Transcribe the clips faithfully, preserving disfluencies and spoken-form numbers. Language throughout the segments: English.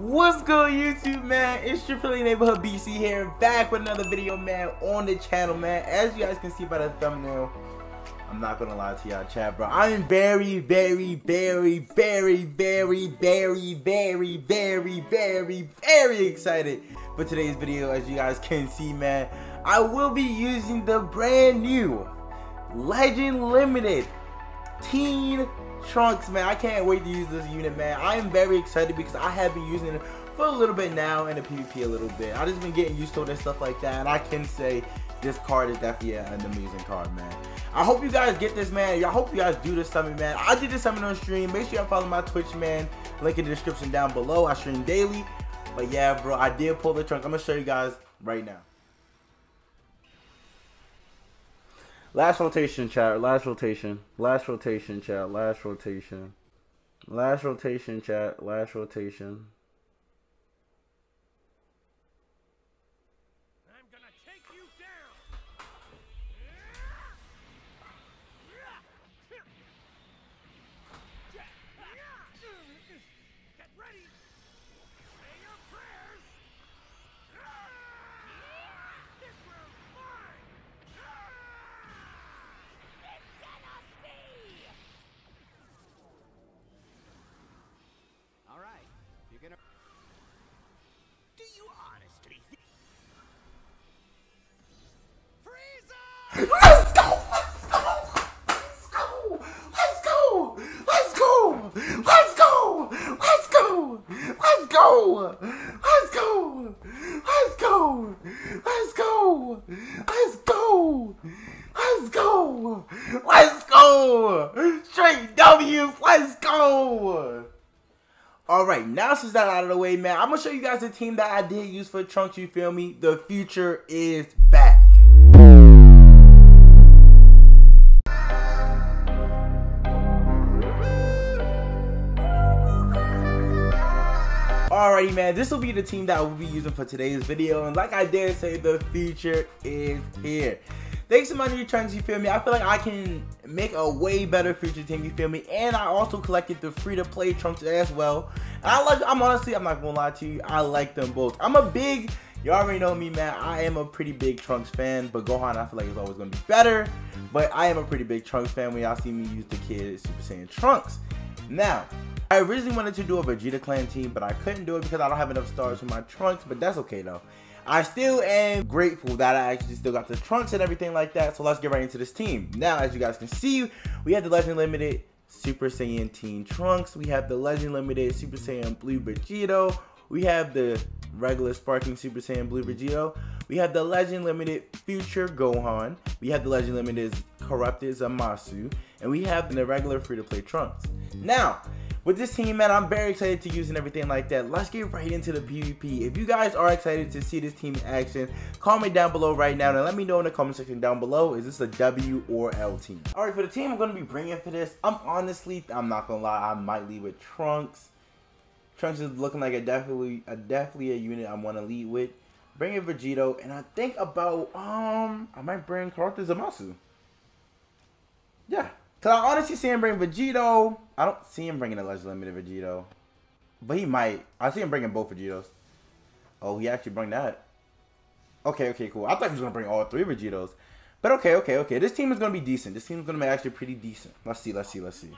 What's good, YouTube, man? It's your friendly neighborhood B C here, back with another video, man, on the channel, man. As you guys can see by the thumbnail, I'm not gonna lie to y'all, chat, bro. I'm very, very, very, very, very, very, very, very, very, very excited for today's video. As you guys can see, man, I will be using the brand new Legend Limited Teen Trunks, man. I can't wait to use this unit, man. I am very excited because I have been using it for a little bit now in the PvP a little bit. I just been getting used to it and stuff like that, and I can say this card is definitely an amazing card, man. I hope you guys get this, man. I hope you guys do this summon, man. I did this summon on stream. Make sure y'all follow my Twitch, man. Link in the description down below. I stream daily. But yeah, bro, I did pull the trunk. I'm gonna show you guys right now. Last rotation, chat. Last rotation. Last rotation, chat. Last rotation. Last rotation, chat. Last rotation. I'm gonna take you down. Get ready. Say your prayers. This room's mine. All right, you're gonna. Do you honestly think? Frieza! Let's go! Let's go! Let's go! Let's go! Let's go! Let's go! Let's go! Let's go! Let's go! Let's go! Let's go! Let's go! Let's go! Straight W's! Let's go! Alright, now since that's out of the way, man, I'm gonna show you guys the team that I did use for Trunks, you feel me? The future is back. Alrighty, man, this will be the team that I will be using for today's video. And like I did say, the future is here. Thanks to my new Trunks, you feel me? I feel like I can make a way better future team, you feel me? And I also collected the free-to-play Trunks as well. And I like, I'm honestly, I'm not gonna lie to you, I like them both. I'm a big, you already know me, man. I am a pretty big Trunks fan, but Gohan, I feel like, is always gonna be better. But I am a pretty big Trunks fan when y'all see me use the kid Super Saiyan Trunks. Now, I originally wanted to do a Vegeta clan team, but I couldn't do it because I don't have enough stars for my Trunks, but that's okay, though. I still am grateful that I actually still got the Trunks and everything like that, so let's get right into this team. Now, as you guys can see, we have the Legend Limited Super Saiyan Teen Trunks, we have the Legend Limited Super Saiyan Blue Vegito, we have the regular Sparking Super Saiyan Blue Vegito, we have the Legend Limited Future Gohan, we have the Legend Limited Corrupted Zamasu, and we have the regular free-to-play Trunks. Now, with this team, man, I'm very excited to use and everything like that. Let's get right into the PvP. If you guys are excited to see this team in action, comment down below right now and let me know in the comment section down below, is this a W or L team? All right, for the team I'm going to be bringing for this, I'm honestly, I'm not going to lie, I might lead with Trunks. Trunks is looking like a definitely a, definitely a unit I want to lead with. Bring in Vegito, and I think about, um, I might bring Corrupted Zamasu. Yeah. Cause I honestly see him bringing Vegito. I don't see him bringing a Legend Limited Vegito, but he might. I see him bringing both Vegitos. Oh, he actually bring that. Okay, okay, cool. I thought he was gonna bring all three Vegitos, but okay, okay, okay. This team is gonna be decent. This team is gonna be actually pretty decent. Let's see, let's see, let's see.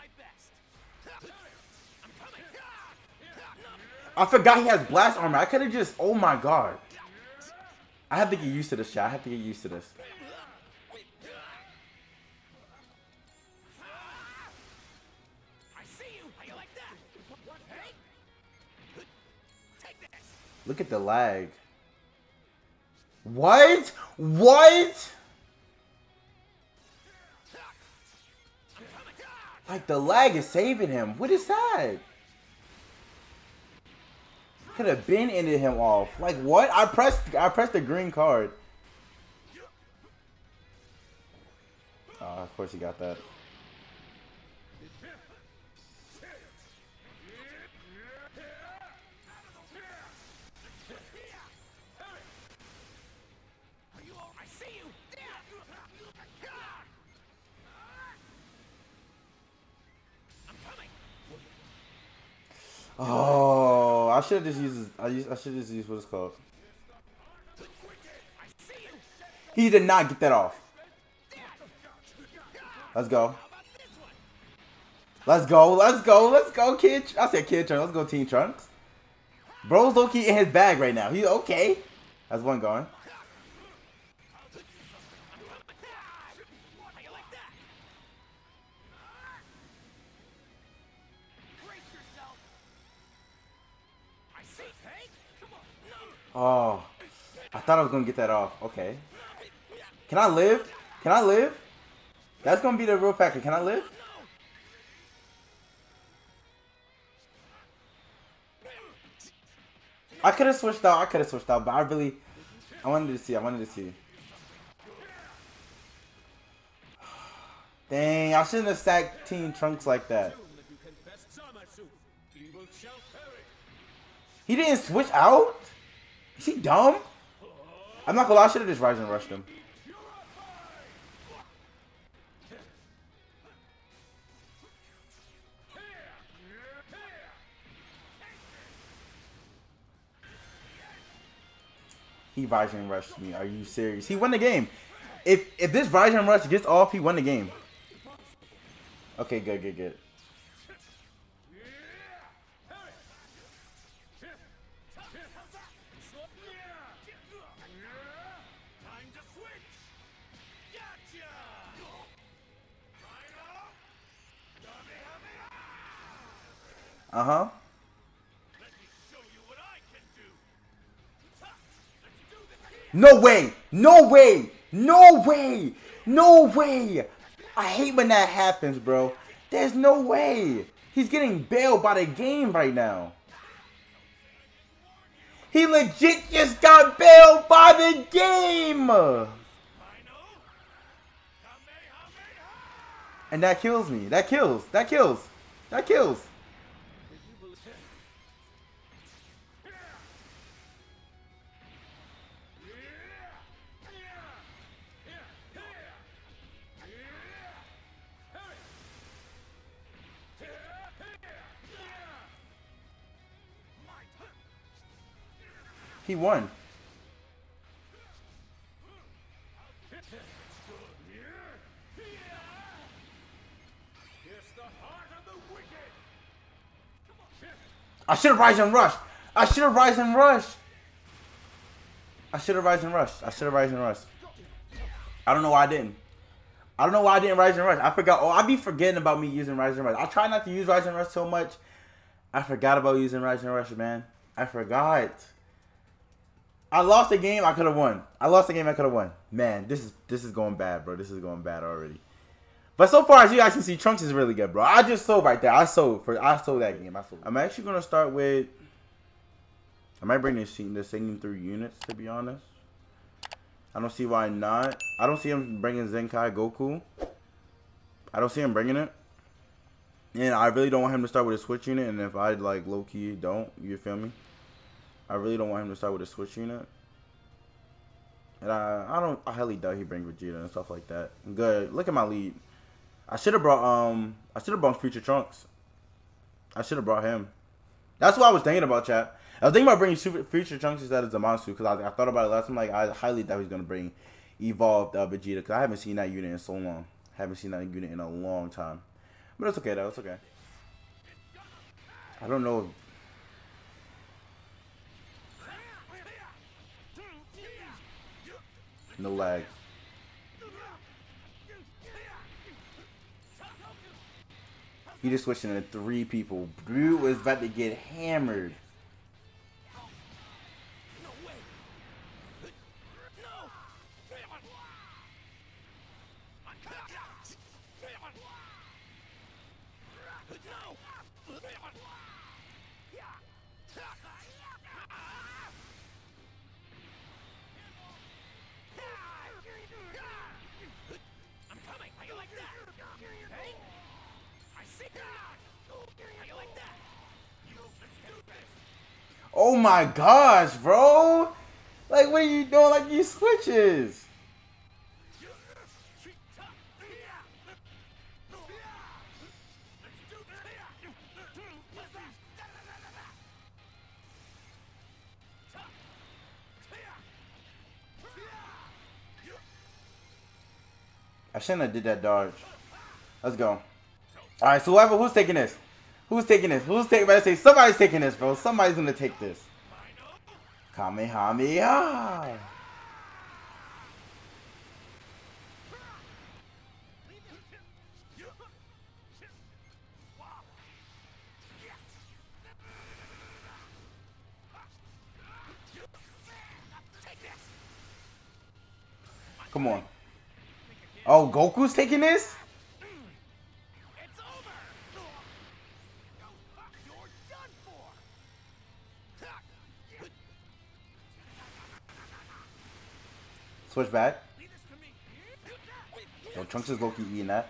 I forgot he has blast armor. I could have just. Oh my god. I have to get used to this, chat. I have to get used to this. Look at the lag. What? What? Like the lag is saving him. What is that? Could have been ended him off. Like what? I pressed I pressed the green card. Oh, of course he got that. Oh, I should just use. I use. I should just use what it's called. He did not get that off. Let's go. Let's go. Let's go. Let's go, kid. I said kid Trunks. Let's go, Team Trunks. Bro's low-key in his bag right now. He's okay. That's one going. Oh, I thought I was gonna get that off. Okay. Can I live? Can I live? That's gonna be the real factor. Can I live? I could have switched out. I could have switched out, but I really, I wanted to see. I wanted to see. Dang, I shouldn't have sacked Team Trunks like that. He didn't switch out? Is he dumb? I'm not gonna lie, I should have just rising and rushed him. He rising and rushed me. Are you serious? He won the game. If if this rising and rush gets off, he won the game. Okay, good, good, good. Uh-huh. No way! No way! No way! No way! I hate when that happens, bro. There's no way! He's getting bailed by the game right now. He legit just got bailed by the game! And that kills me. That kills. That kills. That kills. He won. I should have rise and rush. I should have rise and rush. I should have rise and rush. I should have rise and rush. I don't know why I didn't. I don't know why I didn't rise and rush. I forgot. Oh, I be forgetting about me using rise and rush. I try not to use rise and rush so much. I forgot about using rise and rush, man. I forgot. I lost the game. I could have won. I lost the game. I could have won. Man, this is this is going bad, bro. This is going bad already. But so far, as you guys can see, Trunks is really good, bro. I just sold right there. I sold for. I sold that game. I sold. I'm actually gonna start with. I might bring this the singing through units. To be honest, I don't see why not. I don't see him bringing Zenkai Goku. I don't see him bringing it. And I really don't want him to start with a switch unit. And if I like low key don't, you feel me? I really don't want him to start with a switch unit. And I, I don't, I highly doubt he brings Vegeta and stuff like that. Good. Look at my lead. I should have brought, um, I should have brought Future Trunks. I should have brought him. That's what I was thinking about, chat. I was thinking about bringing Future Trunks instead of Zamasu because I, I thought about it last time. Like, I highly doubt he's going to bring Evolved uh, Vegeta because I haven't seen that unit in so long. I haven't seen that unit in a long time. But it's okay, though. It's okay. I don't know if no lag. He just switched into three people. Blue is about to get hammered. Oh my gosh, bro! Like, what are you doing? Like, these switches. I shouldn't have did that dodge. Let's go. Alright, so whoever, who's taking this? Who's taking this? Who's taking this? Say somebody's taking this, bro. Somebody's gonna take this. Kamehameha. Come on. Oh, Goku's taking this? It's over. You're done for. Switch back. Yo, Trunks is low-key eating that.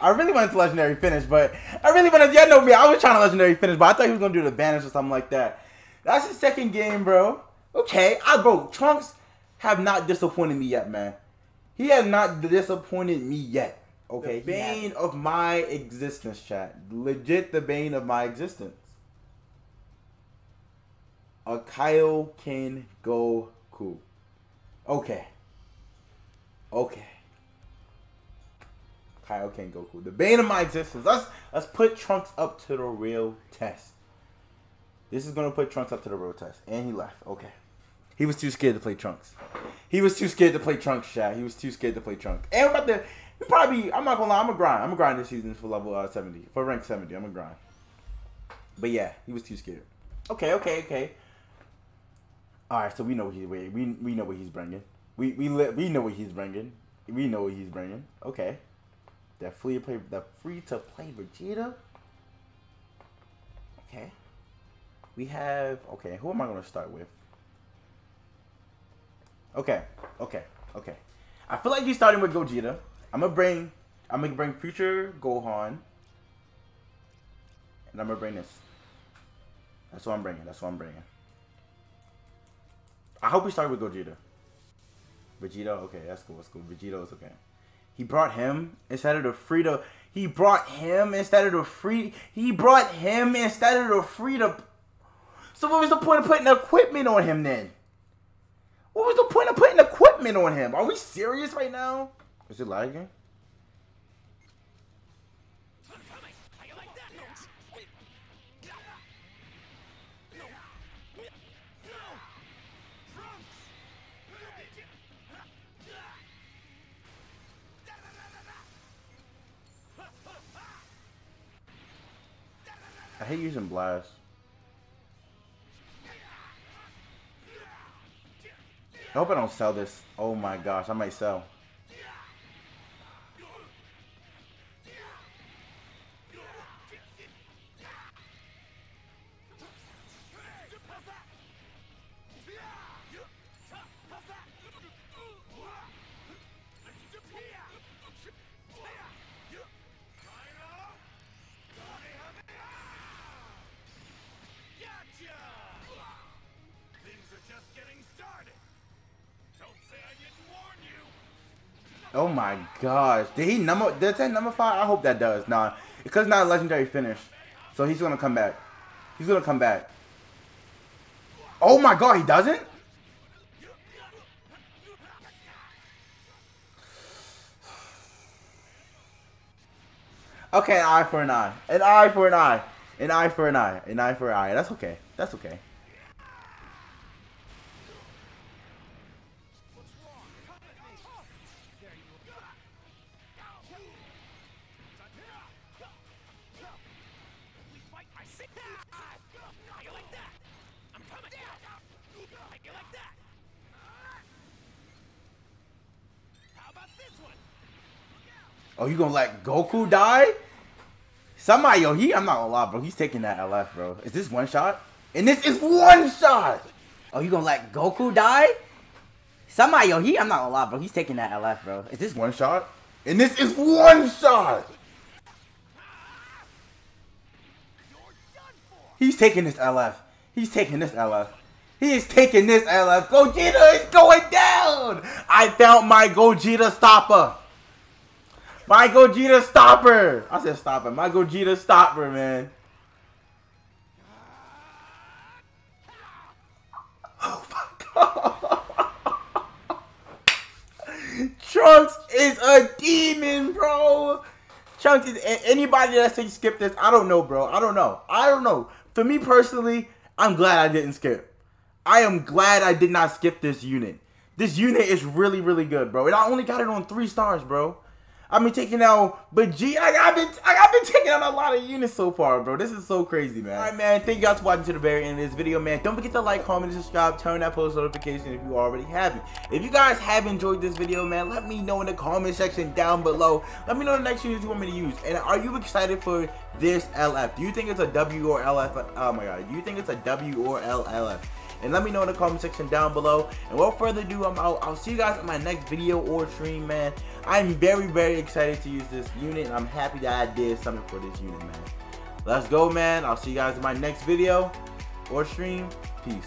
I really wanted to legendary finish, but I really wanted y'all know me. I was trying to legendary finish, but I thought he was gonna do the banish or something like that. That's his second game, bro. Okay, I bro, Trunks have not disappointed me yet, man. He has not disappointed me yet. Okay, the bane of my existence, chat. Legit, the bane of my existence. A Kaioken Goku. Okay. Okay. Kaioken Goku, the bane of my existence. Let's let's put Trunks up to the real test. This is going to put Trunks up to the real test. And he left. Okay. He was too scared to play Trunks. He was too scared to play Trunks, chat. He was too scared to play Trunks. And we're about to... We probably... I'm not going to lie. I'm going to grind. I'm going to grind this season for level uh, seventy. For rank seventy. I'm going to grind. But yeah. He was too scared. Okay, okay, okay. Alright, so we know what he's... We, we know what he's bringing. We, we, we know what he's bringing. We know what he's bringing. Okay. That free-to-play that free to play Vegeta. Okay. We have, okay, who am I going to start with? Okay, okay, okay. I feel like you're starting with Gogeta. I'm going to bring, I'm going to bring future Gohan. And I'm going to bring this. That's what I'm bringing, that's what I'm bringing. I hope we start with Gogeta. Vegito, okay, that's cool, that's cool. Vegito is okay. He brought him instead of the Frieza. He brought him instead of the free. He brought him instead of the Frieza. So what was the point of putting equipment on him then? What was the point of putting equipment on him? Are we serious right now? Is it lagging? I hate using blast. I hope I don't sell this. Oh my gosh, I might sell. Oh my gosh. Did he number, does that number five? I hope that does. Nah. Because it's not a legendary finish. So he's gonna come back. He's gonna come back. Oh my god, he doesn't? Okay, an eye for an eye. An eye for an eye. An eye for an eye. An eye for an eye. That's okay. That's okay. Oh, you gonna let Goku die? Somebody, yo, he, I'm not gonna lie, bro. He's taking that L F, bro. Is this one shot? And this is one shot! Oh, you gonna let Goku die? Somebody, yo, he, I'm not gonna lie, bro. He's taking that L F, bro. Is this one shot? And this is one shot! He's taking this L F. He's taking this L F. He is taking this L F. Gogeta is going down! I found my Gogeta stopper. My Gogeta stopper! I said stopper. My Gogeta stopper, man. Oh my god! Trunks is a demon, bro. Trunks is anybody that said you skip this. I don't know, bro. I don't know. I don't know. For me personally, I'm glad I didn't skip. I am glad I did not skip this unit. This unit is really, really good, bro. And I only got it on three stars, bro. I've been taking out Vegeta. I've been, I've been taking out a lot of units so far, bro. This is so crazy, man. All right, man. Thank you guys for watching to the very end of this video, man. Don't forget to like, comment, and subscribe. Turn that post notification if you already haven't. If you guys have enjoyed this video, man, let me know in the comment section down below. Let me know the next unit you want me to use. And are you excited for this L F? Do you think it's a W or L F? Oh, my God. Do you think it's a W or L F? And let me know in the comment section down below. And without further ado, I'm out. I'll see you guys in my next video or stream, man. I'm very, very excited to use this unit. And I'm happy that I did something for this unit, man. Let's go, man. I'll see you guys in my next video or stream. Peace.